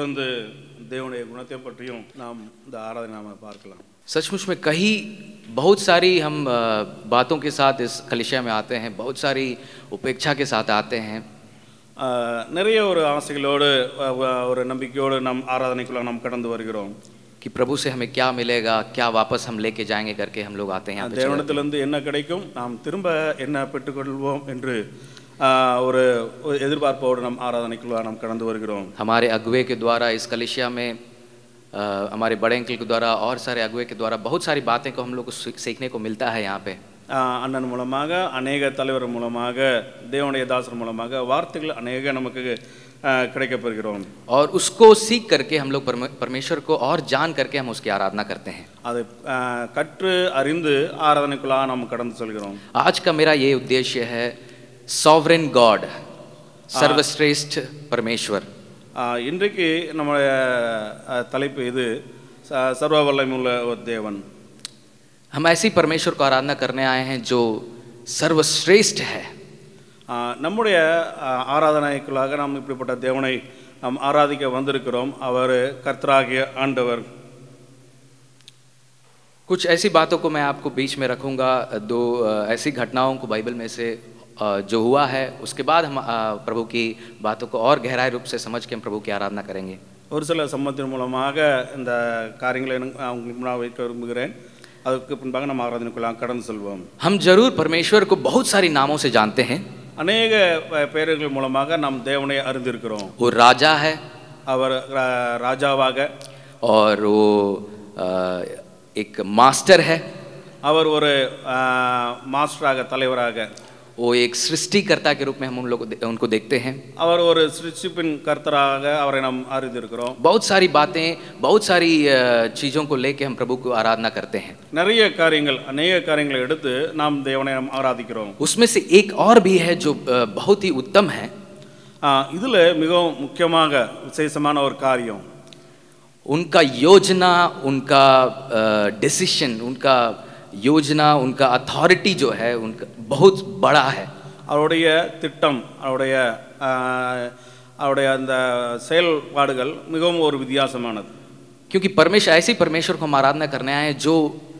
தொடர்ந்து தேவனுடைய गुणத்தை பற்றியும் நாம் இந்த ஆராதனை பார்க்கலாம்। सचमुच में कई बहुत सारी हम बातों के साथ इस कलिसिया में आते हैं, बहुत सारी उपेक्षा के साथ आते हैं, நிறைய ஒரு ஆசைகளோடு ஒரு நம்பிக்கையோடு நாம் ஆராதனைக்குள்ள நாம் கடந்து வருகிறோம் कि प्रभु से हमें क्या मिलेगा, क्या वापस हम लेके जाएंगे करके हम लोग आते हैं। தேவனிடத்திலிருந்து என்ன கிடைக்கும், நாம் திரும்ப என்ன பெற்றுக்கொள்வோம் என்று ஒரு எதிர்பார்ப்போடு நாம் ஆராதனைக்குள்ள நாம் கடந்து வருகிறோம்। हमारे अगुवे के द्वारा इस कलिसिया में हमारे बड़े अंकल के द्वारा और सारे अगुवे के द्वारा बहुत सारी बातें को हम लोग को सीखने को मिलता है। यहाँ पे அண்ணன் மூலமாக अनेक தலைவர் மூலமாக தேவனுடைய தாசர் மூலமாக வார்த்தைகள் अनेक நமக்கு கிடைக்கப்பெறுகிறோம்। और उसको सीख करके हम लोग परमेश्वर को और जान करके हम उसकी आराधना करते हैं। அதை கற்று அறிந்து ஆராதனைக்குள்ள நாம் கடந்து செல்கிறோம்। आज का मेरा ये उद्देश्य है सॉवरेन गॉड, सर्वश्रेष्ठ परमेश्वर। இன்றைக்கு நம்முடைய தலைப்பு இது சர்வ வல்லமையுள்ள தேவன்। हम ऐसी परमेश्वर को आराधना करने आए हैं जो सर्वश्रेष्ठ है। நம்முடைய ஆராதனைக்குள்ளாக நாம் இப்படிப்பட்ட தேவனை நாம் ஆராதிக்க வந்திருக்கிறோம்। அவர் கர்த்தராகிய ஆண்டவர்। कुछ ऐसी बातों को मैं आपको बीच में रखूंगा, दो ऐसी घटनाओं को बाइबल में से जो हुआ है, उसके बाद हम प्रभु की बातों को और गहराई रूप से समझ के हम प्रभु की आराधना करेंगे। ஒரு சில சம்பவத்தின் மூலமாக இந்த காரியங்களை உங்களுக்கு நான் வைக்க விரும்புகிறேன்। हम जरूर परमेश्वर को बहुत सारे नामों से जानते हैं। अनेक पेयர்கள் மூலமாக நாம் தேவனை அறிந்திருக்கிறோம்। वो राजा है, அவர் ராஜாவாக। और वो एक मास्टर है, அவர் ஒரு மாஸ்டராக தலைவராக। वो एक सृष्टिकर्ता के रूप में हम उन लोग उनको देखते हैं। और ஒரு சிருஷ்டிப்பின் கர்த்தராக அவரை நாம் அறிந்திருக்கிறோம்। बहुत सारी बातें, बहुत सारी चीजों को लेके हम प्रभु को आराधना करते हैं। நிறைய காரியங்கள் अनेक காரியங்களை எடுத்து நாம் தேவனை நாம் ஆராதிக்கிறோம்। उसमें से एक और भी है जो बहुत ही उत्तम है। இதுல மிகவும் முக்கியமாக விசேஷமான ஒரு காரியம் उनका योजना, उनका डिसीजन, उनका योजना, उनका अथॉरिटी जो है उनका बहुत बड़ा है। அவருடைய திட்டம், அவருடைய அந்த செயல்பாடுகள் மிகவும் ஒரு வித்தியாசமானது। क्योंकि परमेश्वर ऐसी परमेश्वर को हम आराधना करने आए हैं जो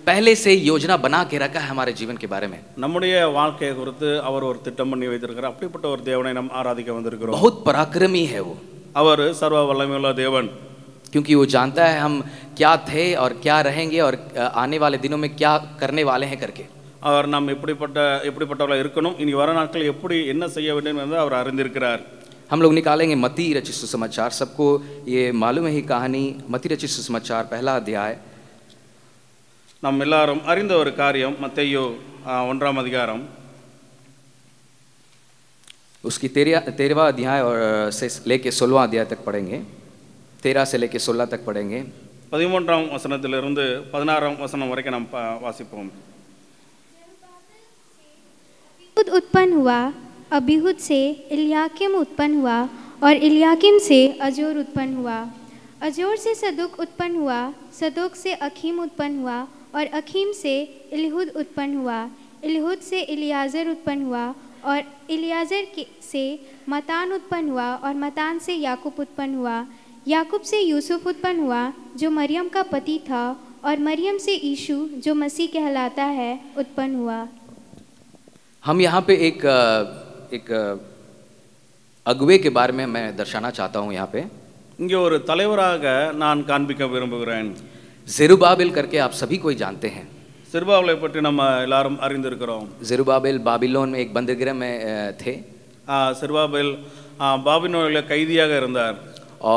पहले से योजना बना के रखा है हमारे जीवन के बारे में। நம்முடைய வாழ்க்கையை குறித்து அவர் ஒரு திட்டம் பண்ணி வைத்திருக்கிறார்। அப்படிப்பட்ட ஒரு தேவனை நாம் ஆராதிக்க வந்திருக்கிறோம்। बहुत पराक्रमी है वो, அவர் சர்வ வல்லமையுள்ள தேவன்। क्योंकि वो जानता है हम क्या थे और क्या रहेंगे और आने वाले दिनों में क्या करने वाले हैं करके। और नाम इन वर नाक्कल हम लोग निकालेंगे मत्ती रचित सुसमाचार। सबको ये मालूम है ही कहानी। मत्ती रचित सुसमाचार पहला अध्याय नाम एल्लारुम अरिंद ओरु कार्यम मत्तैयो 1 அதிகாரம் उसकी 13वां अध्याय और से लेके 16वां अध्याय तक पढ़ेंगे। 13 से लेके 16 तक पढ़ेंगे। 13वां வசனத்திலிருந்து 16வாம் வசனம் வரைக்கும் நாம் வாசிப்போம்। अबीहूद उत्पन्न हुआ, अबीहूद से इलियाकिम उत्पन्न हुआ, और इलियाकिम से अजोर उत्पन्न हुआ, अजोर से सदोक उत्पन्न हुआ, सदोक से अखीम उत्पन्न हुआ, और अखीम से इलहूद उत्पन्न हुआ, इलहूद से इलियाजर उत्पन्न हुआ, और इलियाजर से मतान उत्पन्न हुआ, और मतान से याकूब उत्पन्न हुआ, याकूब से यूसुफ उत्पन्न हुआ जो मरियम का पति था, और मरियम से यीशु जो मसीह कहलाता है उत्पन्न हुआ। हम यहाँ पे एक अगुवे के बारे में मैं दर्शाना चाहता हूँ। यहाँ पे இங்க ஒரு தலைவராக நான் காண்பிக்க விரும்புகிறேன்। ஜெருபாபேல் करके आप सभी कोई जानते हैं। ஜெருபாபேலை பற்றி நம்ம எல்லாரும் அறிந்திருக்கிறோம்। ஜெருபாபேल बाबिलोन में एक बंदरगाह में थे। ஜெருபாபேல் बाबिलोन கைதியாக இருந்தார்।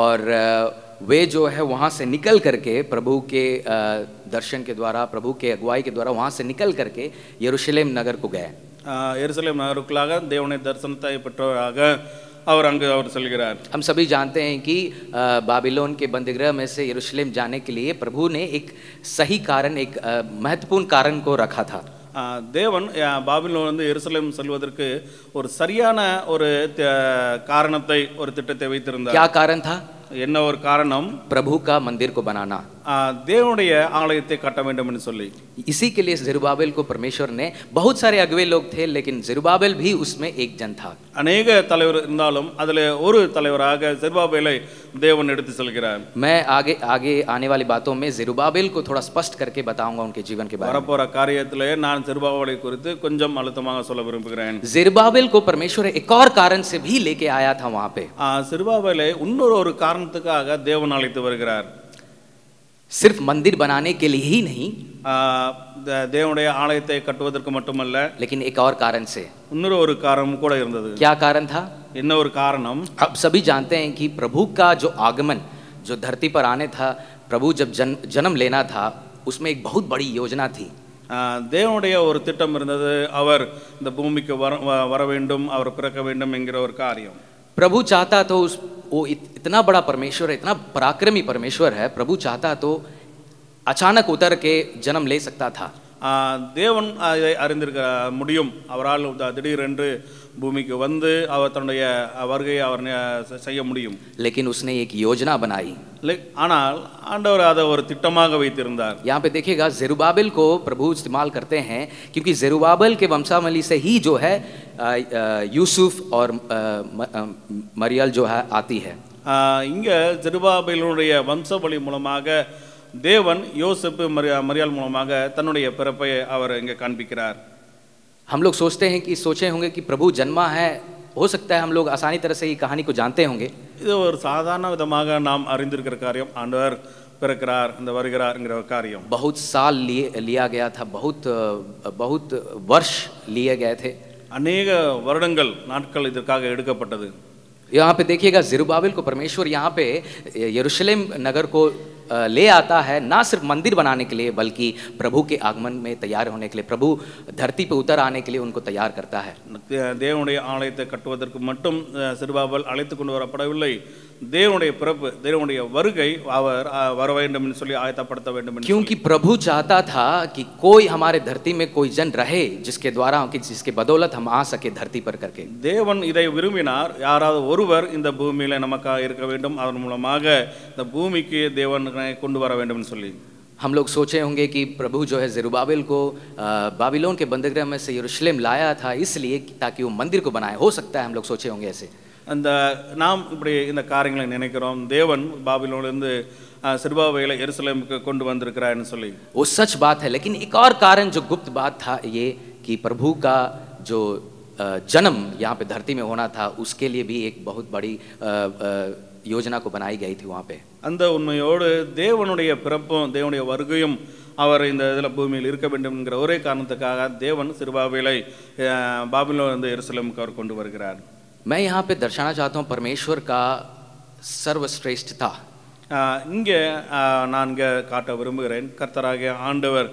और वे जो है वहाँ से निकल करके प्रभु के दर्शन के द्वारा, प्रभु के अगुवाई के द्वारा वहाँ से निकल करके यरूशलेम नगर को गए। यरूशलेम नगर को देवने दर्शन और अंग और चलगरार। हम सभी जानते हैं कि बाबिलोन के बंदीगृह में से यरूशलेम जाने के लिए प्रभु ने एक सही कारण, एक महत्वपूर्ण कारण को रखा था। தேவன் பாபிலோனில் இருந்து எருசலேம் செல்வதற்கு ஒரு சரியான ஒரு காரணத்தை, ஒரு திட்டத்தை வைத்திருந்தார்। क्या कारण था? என்ன ஒரு காரணம்? प्रभु का मंदिर को बनाना। देवनुடைய आलयத்தை கட்ட வேண்டும் என்று சொல்லி इसी के लिए ज़रूबाबेल को परमेश्वर ने बहुत सारे अगुवे लोग थे लेकिन ज़रूबाबेल भी उसमें एक जन था अनेक தலைவர் இருந்தாலும் அதிலே ஒரு தலைவராக ज़रूबाबेலை देवन எடுத்து செல்கிறார் मैं आगे आगे आने वाली बातों में ज़रूबाबेल को थोड़ा स्पष्ट करके बताऊंगा उनके जीवन के बारे में வரப்போற காரியத்திலே நான் ज़रूबाबेலை குறித்து கொஞ்சம் அழுத்தமாக சொல்ல விரும்புகிறேன் ज़रूबाबेल को परमेश्वर एक और कारण से भी लेके आया था वहां पे ज़रूबाबेலை இன்னொரு ஒரு காரணத்துக்காக தேவன் அழைத்து வருகிறார் सिर्फ मंदिर बनाने के लिए ही नहीं தேவனுடைய ஆலயத்தை கட்டுவதற்கு மட்டுமல்ல लेकिन एक और कारण से இன்னொரு ஒரு காரணமும் கூட இருந்தது क्या कारण था என்ன ஒரு காரணம் आप सभी जानते हैं कि प्रभु का जो आगमन जो धरती पर आने था प्रभु जब जन्म लेना था उसमें एक बहुत बड़ी योजना थी தேவனுடைய ஒரு திட்டம் இருந்தது அவர் இந்த பூமிக்கு வர வேண்டும் அவர் பிறக்க வேண்டும் என்கிற ஒரு காரியம் प्रभु चाहता तो उस वो इतना बड़ा परमेश्वर है इतना पराक्रमी परमेश्वर है प्रभु चाहता तो अचानक उतर के जन्म ले सकता था தேவன் அறிந்திருக்க முடியும் அவரால் திடீரென்று பூமிக்கு வந்து அவர் தன்னுடைய வருகையை அவர் செய்ய முடியும் लेकिन उसने एक योजना बनाई ஆனால் ஆண்டவர் அதை ஒரு திட்டமாக வைத்திருந்தார் यहां पे देखिएगा ज़रूबाबेल को प्रभु इस्तेमाल करते हैं क्योंकि ज़रूबाबेल के वंशावली से ही जो है यूसुफ और मरियल जो है आती है இங்க ज़ெருபாபேலுடைய வம்சாவளி மூலமாக தேவன் யோசேப்பு மரியாள் மூலமாக தன்னுடைய பிறப்பை அவர் இங்கே காண்பிக்கிறார் हम लोग सोचते हैं कि सोचे होंगे कि प्रभु जन्मा है हो सकता है हम लोग आसानी तरह से ये कहानी को जानते होंगे இது ஒரு சாதாரண விதமாக நாம் அறிந்திருக்கிற காரியம் ஆண்டவர் பிறக்கிறார் இந்த வருகிறார்ங்கிற காரியம் बहुत साल लिया गया था बहुत वर्ष लिए गए थे अनेक வருடங்கள் நாட்கள் இதற்காக எடுக்கப்பட்டது यहाँ पे देखिएगा ज़रूबाबेल को परमेश्वर यहाँ पे यरूशलेम नगर को ले आता है ना सिर्फ मंदिर बनाने के लिए बल्कि प्रभु के आगमन में तैयार होने के लिए प्रभु धरती पे उतर आने के लिए उनको तैयार करता है தேவனுடைய ஆலயத்தை கட்டுவதற்கு மட்டும் ஸெருபாபேல் அழைத்து கொண்டு வரப்படவில்லை தேவனுடைய பிறப்பு தேவனுடைய வருகை அவர் வர வேண்டும் என்று சொல்லி ஆயத்தப்படுத்த வேண்டும் என்று क्योंकि प्रभु चाहता था कि कोई हमारे धरती में कोई जन रहे जिसके द्वारा जिसके बदौलत हम आ सके धरती पर करके தேவன் இதை விரும்பினார் யாராவது ஒருவர் இந்த பூமியில நமக்கு இருக்க வேண்டும் அவர் மூலமாக இந்த பூமிக்கு தேவன் கொண்டு வர வேண்டும் என்று சொல்லி हम लोग सोचे होंगे कि प्रभु जो है ज़रूबाबेल को बाबिलोन के बंदरगाह में से यरूशलेम लाया था इसलिए ताकि वो मंदिर को बनाए हो सकता है हम लोग सोचे होंगे ऐसे அந்த நாம் இப்படி இந்த காரியங்களை நினைக்கிறோம் தேவன் பாபிலோனிலிருந்து ஸெருபாபேலை எருசலேமுக்கு கொண்டு வந்திருக்கிறார்னு சொல்லி वो सच बात है लेकिन एक और कारण जो गुप्त बात था ये कि प्रभु का जो जन्म यहाँ पे धरती में होना था उसके लिए भी एक बहुत बड़ी योजना को बनाई गई थी वहाँ पे அந்த உண்மையோடு தேவனுடைய பிறப்பும் தேவனுடைய வருகையும் அவர் இந்த இதில் பூமியில் இருக்க வேண்டும் என்கிற ஒரே காரணத்துக்காக தேவன் ஸெருபாபேலை பாபிலோனிலிருந்து எருசலேமுக்கு அவர் கொண்டு வருகிறார் मैं यहाँ पे दर्शाना चाहता हूँ परमेश्वर का सर्वश्रेष्ठता இங்கே நான் இங்கே காட்ட விரும்புகிறேன் கர்த்தராகிய ஆண்டவர்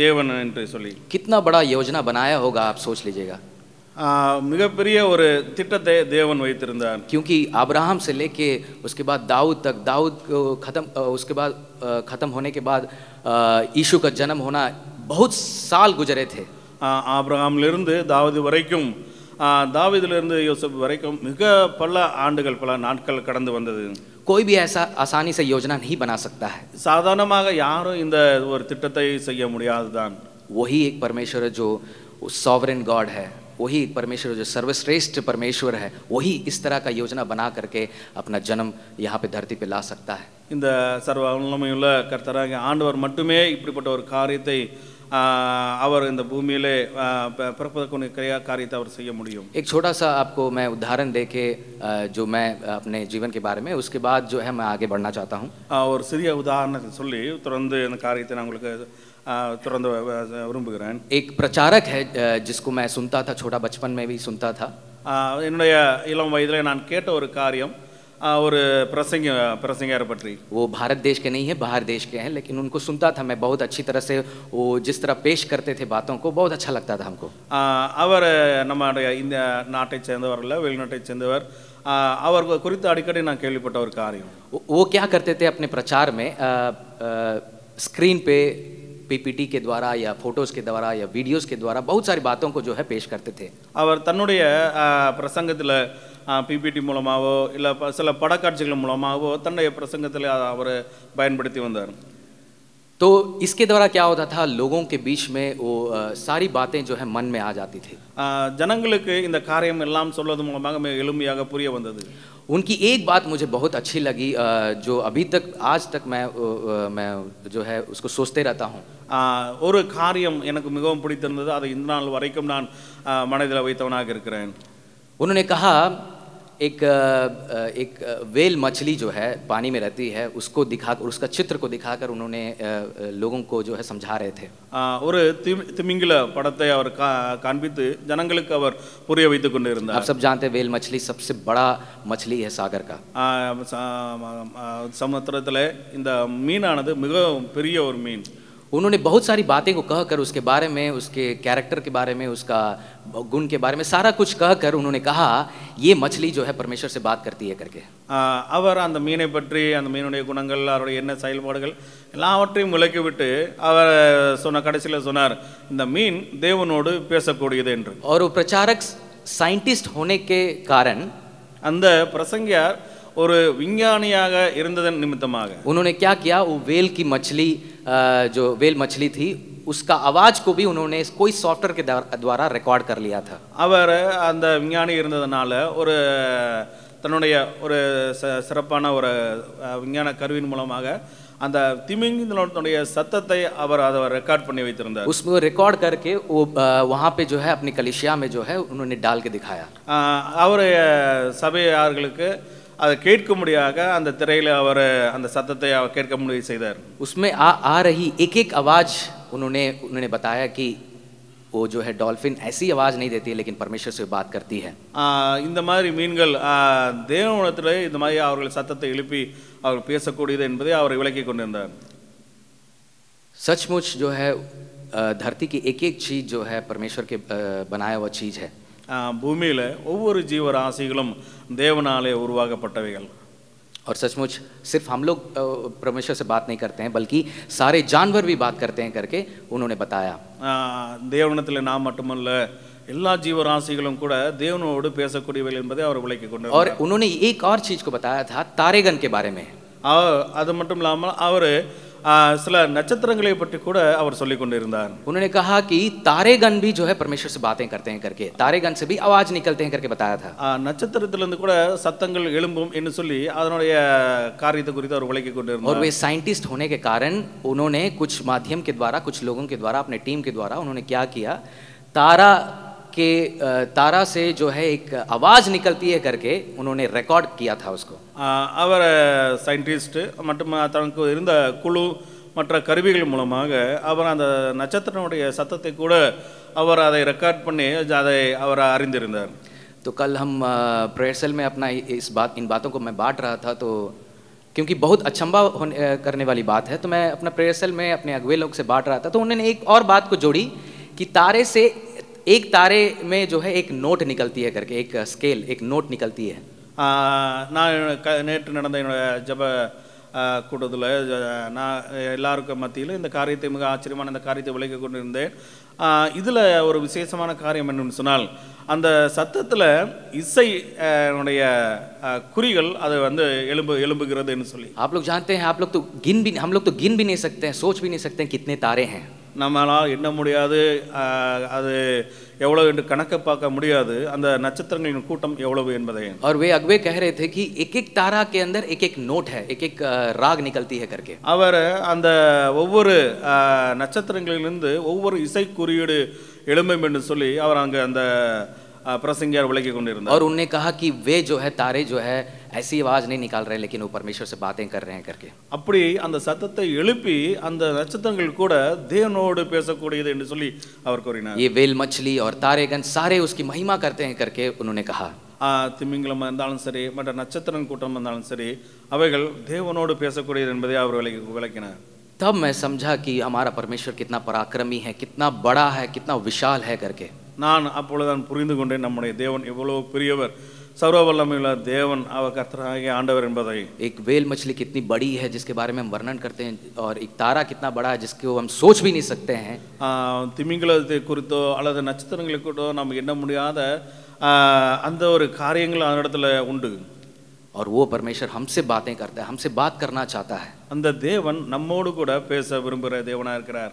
தேவன் என்று சொல்லி कितना बड़ा योजना बनाया होगा आप सोच लीजिएगा மிகப்பெரிய ஒரு திட்டத்தை தேவன் வைத்திருந்தார் क्योंकि अब्राहम से लेके उसके बाद दाऊद तक दाऊद को खत्म उसके बाद खत्म होने के बाद यीशु का जन्म होना बहुत साल गुजरे थे ஆபிரகாமிலிருந்து தாவீது வரைக்கும் தாவீதிலிருந்து யோசேப்பு வரைக்கும் மிக பல ஆண்டுகள் பல நாட்கள் கடந்து வந்தது कोई भी ऐसा आसानी से योजना नहीं बना सकता है சாதாரணமாக யாரும் இந்த ஒரு திட்டத்தை செய்ய முடியாதுதான் वही एक परमेश्वर जो सॉवरेन गॉड है वही परमेश्वर जो सर्वश्रेष्ठ परमेश्वर है वही इस तरह का योजना बना करके अपना जन्म यहाँ पे धरती पे ला सकता है இந்த சர்வ வல்லமையுள்ள கர்த்தராகிய ஆண்டவர் மட்டுமே இப்படிப்பட்ட ஒரு காரியத்தை அவர் இந்த பூமியிலே பிறப்பதற்குரிய காரியத்தை அவர் செய்ய முடியும் एक छोटा सा आपको मैं उदाहरण देके जो मैं अपने जीवन के बारे में उसके बाद जो है मैं आगे बढ़ना चाहता हूँ और சிறிய உதாரணத்தை சொல்லி தொடர்ந்து இந்த காரியத்தை நான் உங்களுக்கு तुरंत விரும்புகிறேன் एक प्रचारक है जिसको मैं सुनता था छोटा बचपन में भी सुनता था என்னுடைய இளம் வயதிலே நான் கேட்ட ஒரு காரியம் ஒரு பிரசங்கர் பற்றி वो भारत देश के नहीं है बाहर देश के हैं लेकिन उनको सुनता था मैं बहुत अच्छी तरह से वो जिस तरह पेश करते थे बातों को बहुत अच्छा लगता था हमको அவர் நம்முடைய இந்த நாட்டை சேர்ந்தவர் இல்ல வெளிநாட்டை சேர்ந்தவர் அவர் குறித்து அடிக்கடி நான் கேள்விப்பட்ட ஒரு காரியம் वो क्या करते थे अपने प्रचार में स्क्रीन पे पीपीटी के द्वारा या फोटोज के द्वारा या वीडियोस के द्वारा बहुत सारी बातों को जो है पेश करते थे அவர் தன்னுடைய பிரசங்கத்திலே பிபிடி மூலமாவோ இல்ல சில படக்காட்சிகள் மூலமாவோ தன்னுடைய பிரசங்கத்திலே அவர் பயன்படுத்தி வந்தார் तो इसके द्वारा क्या होता था, लोगों के बीच में वो सारी बातें जो है मन में आ जाती थी। जनंगलुक्कु इंद कार्यम एल्लाम सोल्लदु मूलमागा एलुमैयागा पुरिय वंददु। उनकी एक बात मुझे बहुत अच्छी लगी जो अभी तक आज तक मैं जो है उसको सोचते रहता हूँ। और कार्यम एनक्कु मिगवुम पिडित्तिरुंददु, अदु इंद नाल वरैक्कुम नान मनदिल वैत्तवनागा इरुक्किरेन। उन्होंने कहा एक वेल मछली जो है पानी में रहती है, उसको दिखाकर, उसका चित्र को दिखाकर उन्होंने लोगों को जो है समझा रहे थे। और तिमिंगल पड़ते और कानबित जनंगल का और पूरे विधि को निर्णय। आप सब जानते हैं वेल मछली सबसे बड़ा मछली है सागर का। समुद्र तले इंदा मीन आना द मिगो प्रिय और मीन। उन्होंने बहुत सारी बातें को कहकर उसके बारे में, उसके कैरेक्टर के बारे में, उसका गुण के बारे में सारा कुछ कहकर उन्होंने कहा ये मछली जो है परमेश्वर से बात करती है करके। அவர் அந்த மீனை பற்றி, அந்த மீனுடைய குணங்கள், அவருடைய என்ன செயல்பாடுகள் எல்லாவற்றையும் விளக்கிவிட்டு அவர் சொன்ன, கடைசியில் சொன்னார் இந்த மீன் தேவனோடு பேசக்கூடியது என்று। और प्रचारक साइंटिस्ट होने के कारण அந்த பிரசங்கியார் ஒரு விஞ்ஞானியாக இருந்ததன் நிமித்தமாக उन्होंने क्या किया, वो वेल की मछली जो वेल मछली थी उसका आवाज को भी उन्होंने कोई सॉफ्टवेयर के द्वारा रिकॉर्ड कर लिया था। அவர் அந்த விஞ்ஞானி இருந்ததனால ஒரு தன்னுடைய ஒரு சிறப்பான ஒரு விஞ்ஞான கருவியின் மூலமாக அந்த திமிங்கிலத்தினுடைய சத்தத்தை அவர் அதை ரெக்கார்ட் பண்ணி வைத்திருந்தார்। उसको रिकॉर्ड करके वो वहां पे जो है अपनी कलिशिया में जो है उन्होंने डाल के दिखाया। அவர் சபையார்களுக்கு அதை கேட்கும்படியாக அந்த திரையில அவர் அந்த சத்தத்தை அவர் கேட்க முடிவு செய்தார்। उसमें आ रही एक एक आवाज उन्होंने बताया कि वो जो है डॉल्फिन ऐसी आवाज नहीं देती है लेकिन परमेश्वर से बात करती है। இந்த மாதிரி மீன்கள் தேவனத்திலே இந்த மாதிரி அவர்கள் சத்தத்தை எழுப்பி அவர் பேசக்கூடியது என்பதை அவர் விளக்கிக் கொண்டிருந்தார்। सचमुच जो है धरती की एक एक चीज जो है परमेश्वर के बनाया हुआ चीज है। பூமியில ஒவ்வொரு ஜீவராசிகளும் தேவனாலே உருவாக்கப்பட்டவைகள்। और सचमुच सिर्फ हम लोग परमेश्वर से बात नहीं करते हैं बल्कि सारे जानवर भी बात करते हैं करके उन्होंने बताया। தேவனத்திலே நாம் மட்டுமல்ல எல்லா ஜீவராசிகளும் கூட தேவனோடு பேசக்கூடியவர்கள் என்பதை அவர் விளக்கிக் கொண்டார்। और उन्होंने एक और चीज को बताया था तारेगन के बारे में। அது மட்டும் இல்லாமல் அவர் சில நட்சத்திரங்களை பற்றி கூட அவர் சொல்லிக் கொண்டிருந்தார்। उन्होंने कहा कि तारेगन भी जो है परमेश्वर से बातें करते हैं करके, तारेगन से भी आवाज निकलते हैं करके बताया था। நட்சத்திரத்திலிருந்து கூட சத்தங்கள் எழும்பும் என்று சொல்லி அதனுடைய காரியத்தை குறித்து அவர் விளக்கிக் கொண்டிருந்தார்। और वे साइंटिस्ट होने के कारण उन्होंने कुछ माध्यम के द्वारा, कुछ लोगों के द्वारा, अपने टीम के द्वारा उन्होंने क्या किया, तारा से जो है एक आवाज निकलती है करके उन्होंने रिकॉर्ड किया था उसको। அவர் சயின்டிஸ்ட் மற்றும் தனக்கு இருந்த குழு மற்ற கருவிகள் மூலமாக அவர் அந்த நட்சத்திரனுடைய சத்தத்தை கூட அவர் அதை ரெக்கார்ட் பண்ணி அதை அவர் அறிந்திருந்தார்। तो कल हम प्रेयर सेल में अपना इन बातों को मैं बांट रहा था, तो क्योंकि बहुत अचंबा करने वाली बात है तो मैं अपना प्रेयर सेल में अपने अगुवे लोग से बांट रहा था, तो उन्होंने एक और बात को जोड़ी कि तारे से, एक तारे में जो है एक नोट निकलती है करके, एक स्केल, एक नोट निकलती है। நான் நேற்று நடந்த என்னோட ஜப கூட்டத்தில் நான் எல்லாருக்கும் மத்தியில் இந்த காரியத்தை மிக ஆச்சரியமான இந்த காரியத்தை விளக்கிக் கொண்டிருந்தேன்। இதில் ஒரு விசேஷமான காரியம் என்னன்னு சொன்னால் அந்த சத்தத்தில் இசைனுடைய குறிகள் அது வந்து எழும்புகிறதுன்னு சொல்லி। आप लोग जानते हैं, हम लोग तो गिन भी नहीं सकते हैं, सोच भी नहीं सकते हैं कितने तारे हैं। நம்மளால் எண்ண முடியாது, அது எவ்வளவு என்று கணக்க பார்க்க முடியாது அந்த நட்சத்திரங்களின் கூட்டம் எவ்வளவு என்பதை। और वे अगवे कह रहे थे कि एक एक तारा के अंदर एक एक नोट है, एक एक राग निकलती है करके। அவர் அந்த ஒவ்வொரு நட்சத்திரங்களிலிருந்து ஒவ்வொரு இசை குறியீடு எழும்பும் என்று சொல்லி அவர் அங்க அந்த பிரசங்கியார் விளக்கிக் கொண்டிருந்தார்। और उन्होंने कहा कि वे जो है तारे जो है ऐसी आवाज नहीं निकाल रहे लेकिन वो परमेश्वर से बातें कर रहे हैं करके। அப்படி அந்த சத்தத்தை எழுப்பி அந்த நட்சத்திரங்கள் கூட தேவனோடு பேசக்கூடியது என்று சொல்லி அவர் கூறினார்। ये वेल मछली और तारेगन सारे उसकी महिमा करते हैं करके उन्होंने कहा। திமிங்கலம் இருந்தாலும் சரி, மற்ற நட்சத்திரன் கூட்டம் இருந்தாலும் சரி, அவைகள் தேவனோடு பேசக்கூடியது என்பதை அவர் விளக்கினார்। तब मैं समझा कि हमारा परमेश्वर कितना पराक्रमी है, कितना बड़ा है, कितना विशाल है करके। நான் அப்பொழுதுதான் புரிந்து கொண்டேன் நம்முடைய தேவன் எவ்வளவு பெரியவர், सर्व वल्लमயுள்ள தேவன் அவர் கர்த்தராகிய ஆண்டவர் என்பதை। एक वेल मछली कितनी बड़ी है जिसके बारे में हम वर्णन करते हैं, और एक तारा कितना बड़ा है जिसको हम सोच भी नहीं सकते हैं। திமிங்கலத்தை குறித்தோ அல்லது நட்சத்திரங்களை குறித்தோ நாம் எண்ண முடியாத அந்த ஒரு காரியங்கள் அந்த இடத்துல உண்டு। और वो परमेश्वर हमसे बातें करता है, हमसे बात करना चाहता है। अंदर देवन नम्मोड़ कूड़ा पेसा विरुम्बुरा देवना इरुक्रार।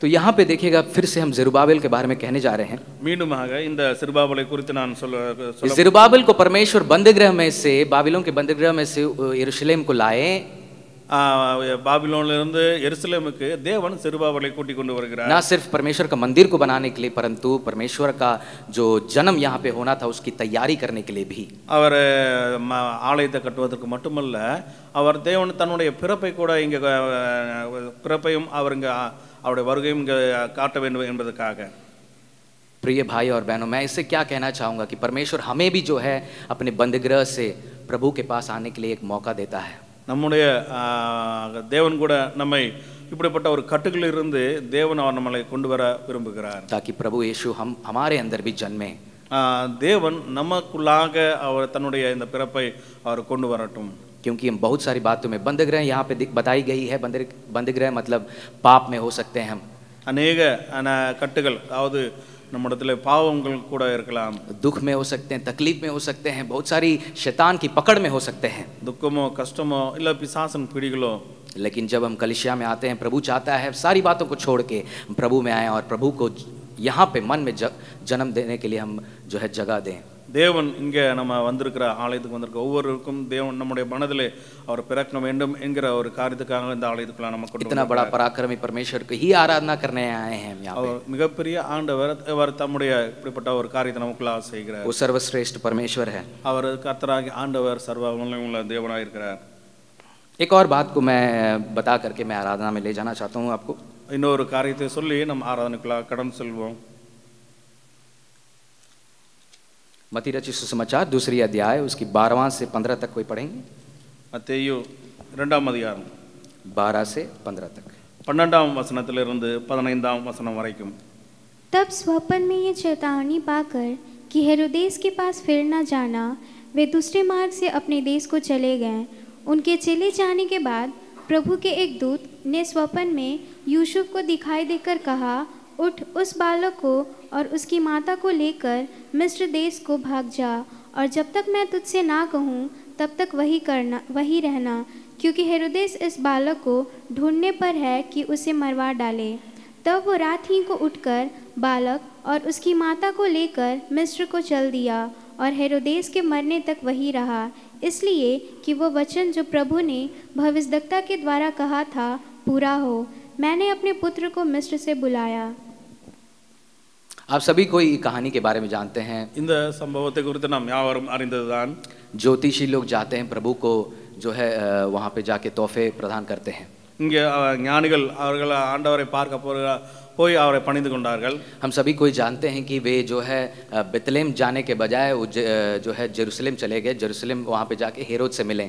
तो यहाँ पे देखिएगा फिर से हम ज़ेरुब्बाबेल के बारे में कहने जा रहे हैं। मीडुम आगा इंद ज़ेरुब्बाबेल कुरितु नान सोल्ल। ज़ेरुब्बाबेल को परमेश्वर बंदीगृह में से, बाबिलोन के बंदीगृह में से यरूशलेम को लाए। ना सिर्फ परमेश्वर का मंदिर को बनाने के लिए परंतु परमेश्वर का जो जन्म यहाँ पे होना था उसकी तैयारी करने के लिए भी। प्रिय भाई और बहनों, मैं इससे क्या कहना चाहूंगा कि परमेश्वर हमें भी जो है अपने बंदीगृह से प्रभु के पास आने के लिए एक मौका देता है। நம்முடைய தேவன் கூட நம்மை இப்படிப்பட்ட ஒரு கட்டுகளிலிருந்து தேவன் அவர் நம்மளை கொண்டு வர விரும்புகிறார்। ताकि प्रभु येशू हमारे अंदर भी जन्मे। தேவன் நமக்குள்ளாக அவர் தன்னுடைய இந்த பிறப்பை அவர் கொண்டு வரட்டும்। क्योंकि हम बहुत सारी बातों में बंदीगृह यहाँ पे बताई गई है। बंदीगृह मतलब पाप में हो सकते हैं हम। अनेक கட்டுகள் அதாவது நம்மிடத்தில் பாவங்கள் கூட இருக்கலாம்। दुख में हो सकते हैं, तकलीफ में हो सकते हैं, बहुत सारी शैतान की पकड़ में हो सकते हैं। दुखमो कष्टमो इल्ला पिशासन पीड़िगलो। लेकिन जब हम कलीसिया में आते हैं, प्रभु चाहता है सारी बातों को छोड़ के हम प्रभु में आए और प्रभु को यहाँ पे मन में जन्म देने के लिए हम जो है जगह दें। தேவன் இங்கே நம்ம வந்திருக்கிற ஆலயத்துக்கு வந்திருக்க ஒவ்வொருவருக்கும் தேவன் நம்முடைய மனதிலே அவர் பிறக்க வேண்டும் என்கிற ஒரு காரியத்துக்காக இந்த ஆலயத்துக்குள்ள நம்ம கொண்டு இத்தனை बड़ा पराक्रमी परमेश्वर को ही आराधना करने आए हैं हम। यहाँ மிகப்பெரிய ஆண்டவர் அவர் தம்முடைய இப்படிப்பட்ட ஒரு காரியத்தை நமக்குள்ள செய்கிறார்। वो सर्वश्रेष्ठ परमेश्वर है। அவர் கர்த்தராகிய ஆண்டவர் சர்வ வல்லமையுள்ள தேவனாய் இருக்கிறார்। एक और बात को मैं बता करके मैं आराधना में ले जाना चाहता हूँ आपको। இன்னொரு காரியத்தை சொல்லி நம்ம ஆராதனைக்குள்ள கடந்து செல்வோம்। मत्ती रचित सुसमाचार दूसरी अध्याय उसकी 12 से 15 तक कोई पढ़ेंगे। मत्तेयु 2 अध्याय 12 से 15 तक। 12वां वचन से 15वां वचन वरैक्कुम। तब स्वप्न में ये चेतावनी पाकर कि हेरोदेस के पास फिर न जाना, वे दूसरे मार्ग से अपने देश को चले गए। उनके चले जाने के बाद प्रभु के एक दूत ने स्वप्न में यूसुफ को दिखाई देकर कहा, उठ, उस बालक को और उसकी माता को लेकर मिस्र देश को भाग जा, और जब तक मैं तुझसे ना कहूँ तब तक वही रहना, क्योंकि हेरोदेस इस बालक को ढूंढने पर है कि उसे मरवा डाले। तब वो रात ही को उठकर बालक और उसकी माता को लेकर मिस्र को चल दिया, और हेरोदेस के मरने तक वही रहा, इसलिए कि वो वचन जो प्रभु ने भविष्यद्वक्ता के द्वारा कहा था पूरा हो, मैंने अपने पुत्र को मिस्र से बुलाया। आप सभी कोई कहानी के बारे में जानते हैं। இந்த சம்பவத்தை குறித்து நாம் யாவரும் அறிந்ததுதான்। ज्योतिषी लोग जाते हैं, प्रभु को जो है वहाँ पे जाके तोहफे प्रदान करते हैं। இங்கே ஞானிகள் அவர்கள் ஆண்டவரை பார்க்க போய் அவரை பணிந்து கொண்டார்கள்। हम सभी कोई जानते हैं कि वे जो है बेतलेहम जाने के बजाय जो है जेरूसलेम चले गए। जेरूसलेम वहाँ पे जाके हेरोद से मिले।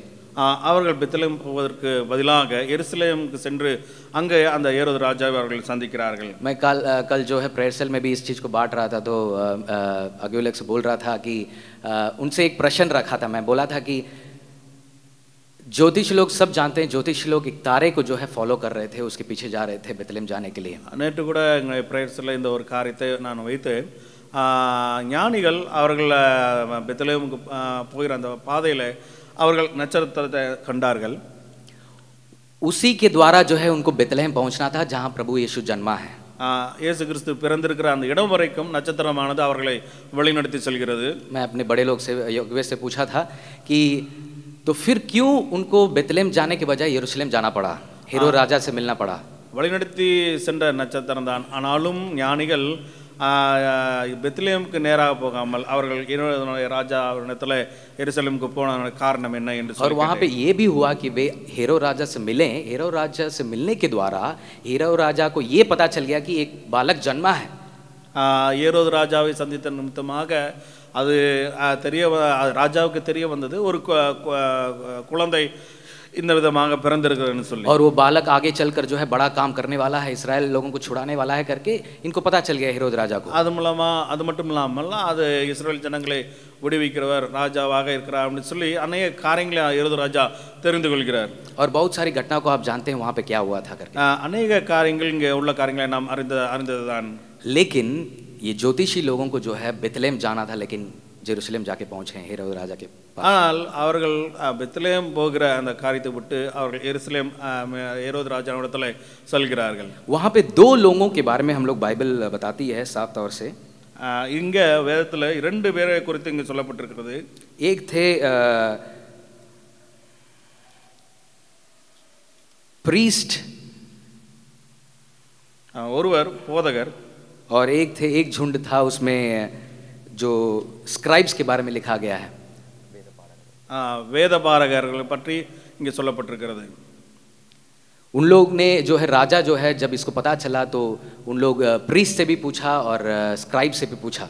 அவர்கள் பெத்லெஹேம் போவதற்கு பதிலாக எருசலேமுக்கு சென்று அங்கே அந்த ஏரோது ராஜாவை அவர்கள் சந்திக்கிறார்கள்। मैं कल जो है प्रेयर सेल में भी इस चीज को बांट रहा था, तो अग्यूलेक्स बोल रहा था कि उनसे एक प्रश्न रखा था। मैं बोला था कि ज्योतिष लोग सब जानते हैं, ज्योतिष लोग एक तारे को जो है फॉलो कर रहे थे, उसके पीछे जा रहे थे बेतलेहम जाने के लिए। நேற்று கூட எங்களுடைய பிரேயர் செல்ல இந்த ஒரு காரியத்தை நான் வைத்தேன்। ஞானிகள் அவர்கள் பெத்லெஹேமுக்கு போகிற அந்த பாதையிலே அவர்கள் நட்சத்திரத்தை கண்டார்கள்। उसी के द्वारा जो है उनको बेतलेहम पहुंचना था जहां प्रभु येशु जन्मा है। இயேசு கிறிஸ்து பிறந்திருக்கிற அந்த இடம் வரைக்கும் நட்சத்திரமானது அவர்களை வழிநடத்தி செல்கிறது। मैं अपने बड़े लोग से योगेश से पूछा था कि तो फिर क्यों उनको बेतलेहम जाने के बजाय यरूशलेम जाना पड़ा, हेरोद राजा से मिलना पड़ा। வழிநடத்தி சென்ற நட்சத்திரம் தான், ஆனாலும் ஞானிகள் பெத்லெஹேமுக்கு நேராக போகாமல் அவர்கள் ஏரோது ராஜா இடத்துல எருசலேமுக்கு போன காரணம் என்ன என்று சொல்றாங்க। और वहां पे ये भी हुआ कि वे हेरोद राजा से मिले। हेरोद राजा से मिलने के द्वारा हेरोद राजा को ये पता चल गया कि एक बालक जन्मा है। ஏரோது ராஜாவை சந்தித்த நிமித்தமாக அது தெரிய ராஜாவுக்கு தெரிய வந்தது ஒரு குழந்தை इन विधமாக பிறந்திருக்கிறதுன்னு சொல்லி। और वो बालक आगे चलकर जो है बड़ा काम करने वाला है, इस्राएल लोगों को छुड़ाने वाला है करके इनको पता चल गया हेरोद राजा को। அது மட்டும் இல்லாமல் அது இஸ்ரேல் ஜனங்களை விடுவிக்கிறவர் ராஜாவாக இருக்கிறார் அப்படி சொல்லி अनेक காரியங்களை ஏரோது ராஜா தெரிந்து கொள்கிறார்। और बहुत सारी घटना को आप जानते हैं वहां पे क्या हुआ था करके। अनेक காரியங்கள் இங்கே உள்ள காரியங்களை நாம் அறிந்ததுதான்। लेकिन ये ज्योतिषी लोगों को जो है बेतलेहम जाना था, लेकिन जेरुसलेम जाके पहुँचे हैं हेरोद राजा के पास। ஆனால் அவர்கள் பெத்லெஹேம் போகிற அந்த காரியத்தை விட்டு அவர்கள் எருசலேம் हेरोद राजा இடத்துல செல்கிறார்கள்। वहाँ पे दो लोगों के बारे में हम लोग बाइबल बताती है साफ तौर से। இங்க வேதத்துல இரண்டு பேரை குறித்து இங்க சொல்லப்பட்டிருக்கிறது। एक थे प्रीस्ट ஒருவர் போதகர் और एक थे, एक झुंड था उसमें जो स्क्राइब्स के बारे में लिखा गया है। वेद पारगर्गल पट्टी इंगे सोल्लपट्टिरुक्किरदु। उन लोग ने जो है राजा जो है जब इसको पता चला तो उन लोग प्रीस्ट से भी पूछा और स्क्राइब से भी पूछा।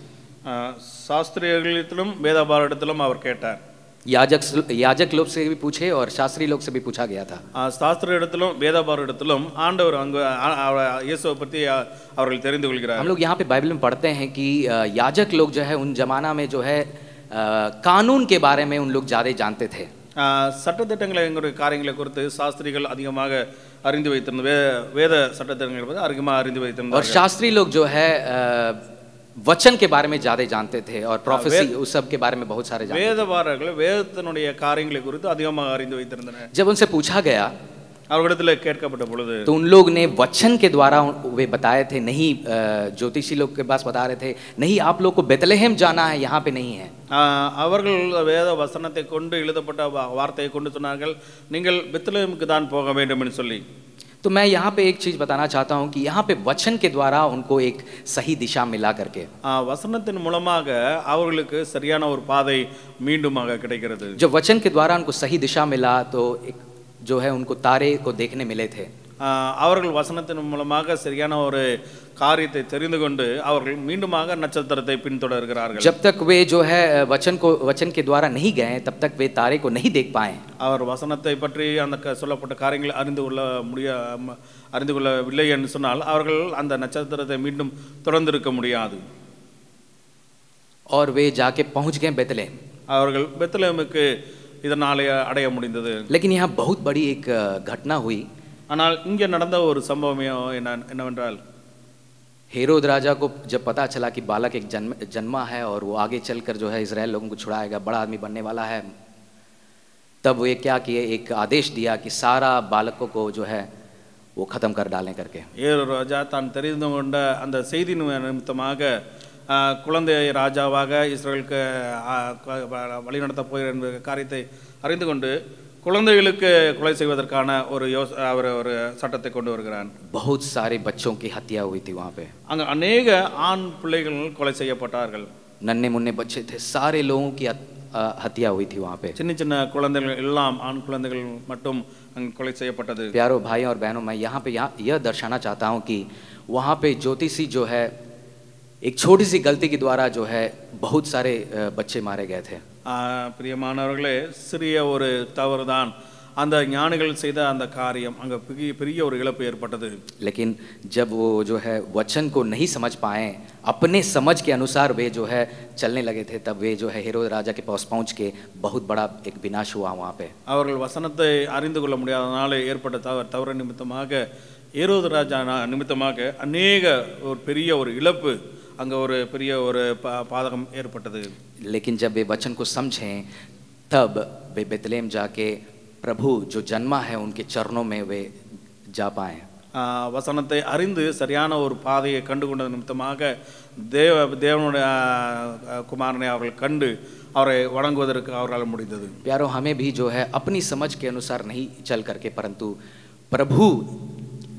शास्त्रियर्गलित्तुम वेद पारगर्गलित्तुम अवर केटार। याजक लोग से भी पूछे और शास्त्री लोग से भी पूछा गया था। शास्त्र இடத்திலும் வேதபார இடத்திலும் ஆண்டவர் அங்க இயேசுவை பத்தி அவர்கள் தெரிந்து கொள்கிறார்கள்। हम लोग यहाँ पे बाइबल में पढ़ते हैं कि याजक लोग जो है उन जमाना में जो है कानून के बारे में उन लोग ज्यादा जानते थे। சட்டதிட்டங்களை காரியங்களை குறித்து சாஸ்திரிகள் அதிகமாக அறிந்து வைத்திருந்த வேத சட்டதிட்டங்களை பத்தி அதிகமாக அறிந்து வைத்திருந்தார்கள்। और शास्त्री लोग जो है वचन के बारे में ज्यादा जानते थे और प्रोफेसी उस सब के बारे में बहुत सारे जानते थे। वेदத்தினுடைய காரியங்களை குறித்து அதிகமாக அறிந்து வைத்திருந்தனர்। जब उनसे पूछा गया அவர்களிடத்தில் கேட்கப்பட்ட பொழுது तो उन लोग ने वचन के द्वारा वे बताए थे, नहीं ज्योतिषी लोग के पास बता रहे थे, नहीं आप लोग को बेतलेहम जाना है, यहाँ पे नहीं है। அவர்கள் வேத வசனத்தை கொண்டு எழுதப்பட்ட வார்த்தையை கொண்டு சொன்னார்கள், நீங்கள் பெத்லெஹேமுக்கு தான் போக வேண்டும் என்று சொல்லி। तो मैं यहाँ पे एक चीज बताना चाहता हूँ कि यहाँ पे वचन के द्वारा उनको एक सही दिशा मिला करके வசனத்தின் மூலமாக அவர்களுக்கு சரியான ஒரு பாதை மீண்டுமாக கிடைக்கிறது। जब वचन के द्वारा उनको सही दिशा मिला तो एक जो है उनको तारे को देखने मिले थे। அவர்கள் வசனத்தின் மூலமாக சரியான ஒரு காரியத்தை தெரிந்து கொண்டு அவர்கள் மீண்டுமாக நட்சத்திரத்தை பின்தொடர்கிறார்கள்। जब तक वे जो है वचन के द्वारा नहीं गए तब तक वे तारे को नहीं देख पाए। அவர் வசனத்தை பற்றி அந்த சொல்லப்பட்ட காரியங்களை அறிந்து கொள்ளவில்லை என்று சொன்னால் அவர்கள் அந்த நட்சத்திரத்தை மீண்டும் தொடர்ந்திருக்க முடியாது। और वे जाके पहुंच गए बेतलेहम। அவர்கள் பெத்லெஹேமுக்கு இதனாலே அடைய முடிந்தது। लेकिन यहाँ बहुत बड़ी एक घटना हुई। ஆனால் இங்கே நடந்த ஒரு சம்பவம் என்னவென்றால் हेरोद राजा को जब पता चला कि बालक एक जन्मा है और वो आगे चलकर जो है इजराइल लोगों को छुड़ाएगा, बड़ा आदमी बनने वाला है, तब वे क्या किए, एक आदेश दिया कि सारा बालकों को जो है वो खत्म कर डालें करके। हेरोद राजा தான் தெரிந்து கொண்ட அந்த செய்தி நிமித்தமாக குழந்தை ராஜாவாக இஸ்ரேலுக்கு வழிநடத்த போகிறார் என்ற காரியத்தை அறிந்து கொண்டு குழந்தைகளுக்கு கொலை செய்வதற்கான ஒரு ஒரு சட்டத்தை கொண்டு வருகிறான்। बहुत सारे बच्चों की हत्या हुई थी वहां पे। அங்க अनेक ஆண் பிள்ளைகள் கொலை செய்யப்பட்டார்கள்। நன்னே முன்னே बच्चे थे, सारे लोगों की हत्या हुई थी वहां पे। சின்ன சின்ன குழந்தைகள் எல்லாம் ஆண் குழந்தைகள் மட்டும் அங்க கொலை செய்யப்பட்டது। प्यारो भाई और बहनों, मैं यहाँ पे यह दर्शाना चाहता हूँ कि वहां पे ज्योतिषी जो है एक छोटी सी गलती के द्वारा जो है बहुत सारे बच्चे मारे गए थे। பிரியமானவர்களே, சிறிய ஒரு தவறுதான் அந்த ஞானிகள் செய்த அந்த காரியம் அங்க பெரிய ஒரு இழப்பு ஏற்பட்டது। लेकिन जब वो जो है वचन को नहीं समझ पाए, अपने समझ के अनुसार वे जो है चलने लगे थे, तब वे जो है हेरोद राजा के पास पहुंच के बहुत बड़ा एक विनाश हुआ वहां पे। அவர்கள் வசனத்தை அறிந்து கொள்ள முடியாதனால ஏற்பட்ட தவறு நிமித்தமாக हेरोद राजा நிமித்தமாக अनेक ஒரு பெரிய ஒரு இழப்பு அங்க ஒரு பெரிய ஒரு பாதகம் ஏற்பட்டது। लेकिन जब वे वचन को समझें तब वे बेतलेहम जाके प्रभु जो जन्मा है उनके चरणों में वे जा पाए। வசனத்தை அறிந்து சரியான ஒரு பாதையை கண்டுகொண்ட நிமித்தமாக தேவனுடைய குமாரனை அவர்கள் கண்டு அவரை வணங்குவதற்கு அவரால் முடிந்தது। प्यारो, हमें भी जो है अपनी समझ के अनुसार नहीं चल करके, परंतु प्रभु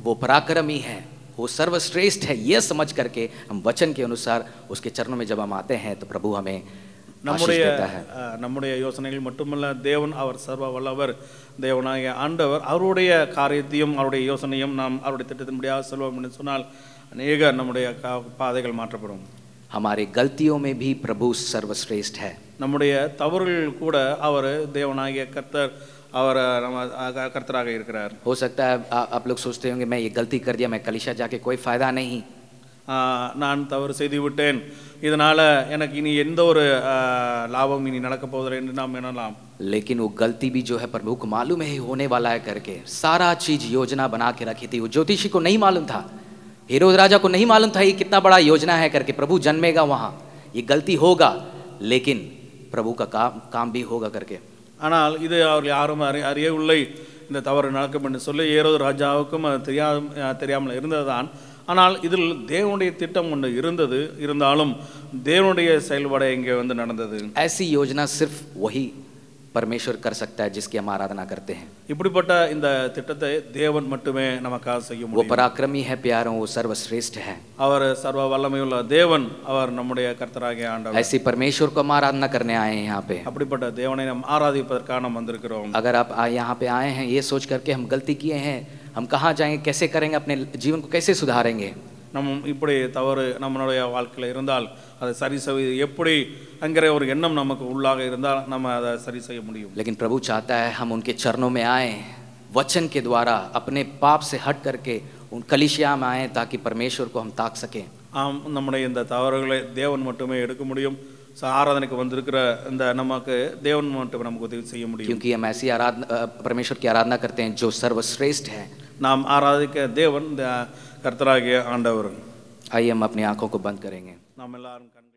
वो पराक्रमी है, वो सर्वश्रेष्ठ है, ये समझ करके हम वचन के अनुसार उसके चरणों में जब हम आते हैं तो प्रभु हमें आशीष देता है। நம்முடைய யோசனைகள் மட்டுமல்ல, தேவன் அவர் சர்வ வல்லவர், தேவனாகிய ஆண்டவர் அவருடைய காரியத்தையும் அவருடைய யோசனையும் நாம் அவருடைய திட்டத்தின்படியாக செல்வோம் என்று சொன்னால் अनेक நம்முடைய பாதைகள் மாற்றப்படும்। हमारे गलतियों में भी प्रभु सर्वश्रेष्ठ है। நம்முடைய தவறுகள் கூட அவர் தேவனாகிய கர்த்தர் और कर्तराग இருக்கிறார்। हो सकता है आप लोग सोचते होंगे मैं ये गलती कर दिया, मैं कलिशा जाके कोई फायदा नहीं, நான் தவறு செய்து விட்டேன், இதனால எனக்கு இனி எந்த ஒரு லாபம் இனி நடக்க போவதில்லை என்று நாம் எண்ணலாம்। लेकिन वो गलती भी जो है प्रभु को मालूम है होने वाला है करके सारा चीज योजना बना के रखी थी। वो ज्योतिषी को नहीं मालूम था, हेरोद राजा को नहीं मालूम था ये कितना बड़ा योजना है करके, प्रभु जन्मेगा वहाँ, ये गलती होगा, लेकिन प्रभु का काम भी होगा करके आना यार இந்த தவறு நடக்கும்னு சொல்லி ஏரோது ராஜாவுக்கும் தெரியாமல் இருந்ததுதான். ஆனால் இதில் தேவனுடைய திட்டம் ஒன்று இருந்தது, இருந்தாலும் தேவனுடைய செயல்பாடு இங்கே வந்து நடந்தது. ऐसी योजना सिर्फ वही परमेश्वर कर सकता है जिसकी हम आराधना करते हैं. இப்படிப்பட்ட இந்த திட்டத்தை தேவன் மட்டுமே நமக்காக செய்ய முடியும். वो पराक्रमी है प्यारों, वो सर्वश्रेष्ठ है. அவர் சர்வ வல்லமையுள்ள தேவன், அவர் நம்முடைய கர்த்தராகிய ஆண்டவர். ऐसी परमेश्वर को हम आराधना करने आए हैं यहाँ पे. அப்படிப்பட்ட தேவனை நாம் ஆராதிப்பதற்காக நாம் வந்திருக்கிறோம். अगर आप यहाँ पे आए हैं ये सोच करके हम गलती किए हैं, हम कहाँ जाएंगे, कैसे करेंगे, अपने जीवन को कैसे सुधारेंगे, நம் இப்படி தவறு நம்மளுடைய வாழ்க்கையில் இருந்தால் அதை சரி செய்ய எப்படி என்கிற ஒரு எண்ணம் நமக்கு உள்ளாக இருந்தால் நம்ம அதை சரி செய்ய முடியும். लेकिन प्रभु चाहता है हम उनके चरणों में आए, वचन के द्वारा अपने पाप से हट करके उन कलीसिया में आए ताकि परमेश्वर को हम ताक सकें. ஆம், நம்முடைய இந்த தவறுகளை தேவன் மட்டுமே எடுக்க முடியும். ஆராதனைக்கு வந்திருக்கிற இந்த நமக்கு தேவன் மட்டுமே நமக்கு உதவி செய்ய முடியும். क्योंकि हम ऐसी आराधना परमेश्वर की आराधना करते हैं जो सर्वश्रेष्ठ है. நாம் ஆராதிக்க தேவன் கர்த்தராகிய ஆண்டவர். आइए हम अपनी आंखों को बंद करेंगे.